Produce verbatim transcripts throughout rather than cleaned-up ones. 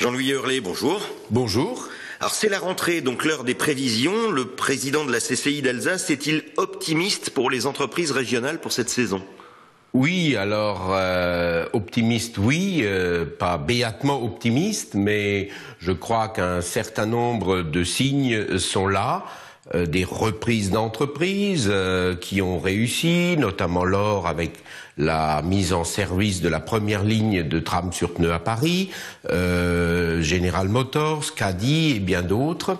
Jean-Louis Hoerle, bonjour. Bonjour. Alors c'est la rentrée, donc l'heure des prévisions. Le président de la C C I d'Alsace est-il optimiste pour les entreprises régionales pour cette saison ? Oui, alors euh, optimiste, oui, euh, pas béatement optimiste, mais je crois qu'un certain nombre de signes sont là. Euh, des reprises d'entreprises euh, qui ont réussi, notamment l'or avec la mise en service de la première ligne de tram sur pneus à Paris, euh, General Motors, Caddy et bien d'autres.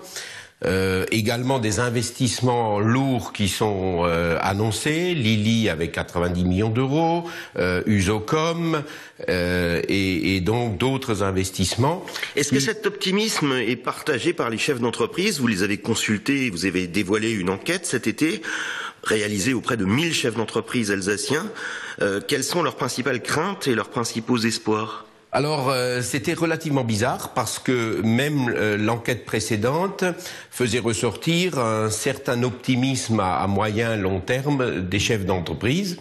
Euh, également des investissements lourds qui sont euh, annoncés, Lilly avec quatre-vingt-dix millions d'euros, euh, Usocom euh, et, et donc d'autres investissements. Est-ce que cet optimisme est partagé par les chefs d'entreprise ? Vous les avez consultés, vous avez dévoilé une enquête cet été réalisée auprès de mille chefs d'entreprise alsaciens. Euh, quelles sont leurs principales craintes et leurs principaux espoirs ? Alors, euh, c'était relativement bizarre parce que même euh, l'enquête précédente faisait ressortir un certain optimisme à, à moyen long terme des chefs d'entreprise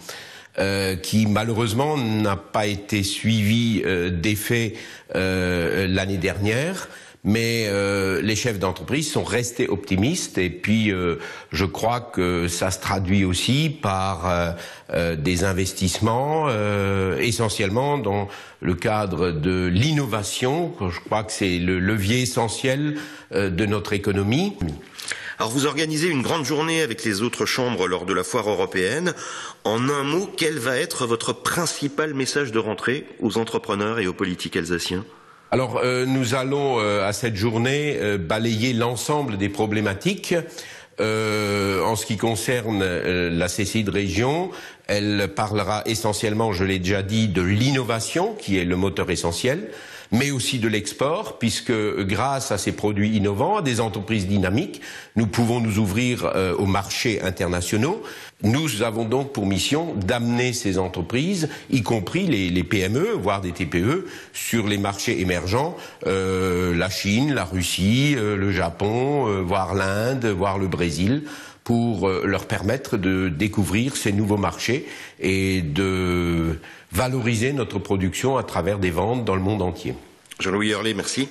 euh, qui, malheureusement, n'a pas été suivi euh, d'effet euh, l'année dernière. Mais euh, les chefs d'entreprise sont restés optimistes et puis euh, je crois que ça se traduit aussi par euh, euh, des investissements euh, essentiellement dans le cadre de l'innovation. Je crois que c'est le levier essentiel euh, de notre économie. Alors vous organisez une grande journée avec les autres chambres lors de la foire européenne. En un mot, quel va être votre principal message de rentrée aux entrepreneurs et aux politiques alsaciens ? Alors euh, nous allons euh, à cette journée euh, balayer l'ensemble des problématiques. Euh, en ce qui concerne euh, la C C I de région, elle parlera essentiellement, je l'ai déjà dit, de l'innovation qui est le moteur essentiel, mais aussi de l'export, puisque grâce à ces produits innovants, à des entreprises dynamiques, nous pouvons nous ouvrir euh, aux marchés internationaux. Nous avons donc pour mission d'amener ces entreprises, y compris les, les P M E, voire des T P E, sur les marchés émergents, euh, la Chine, la Russie, euh, le Japon, euh, voire l'Inde, voire le Brésil, pour euh, leur permettre de découvrir ces nouveaux marchés et de valoriser notre production à travers des ventes dans le monde entier. Jean-Louis Hoerle, merci.